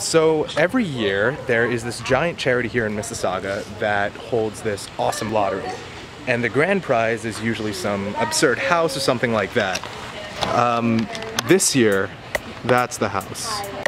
So every year there is this giant charity here in Mississauga that holds this awesome lottery, and the grand prize is usually some absurd house or something like that. This year, that's the house.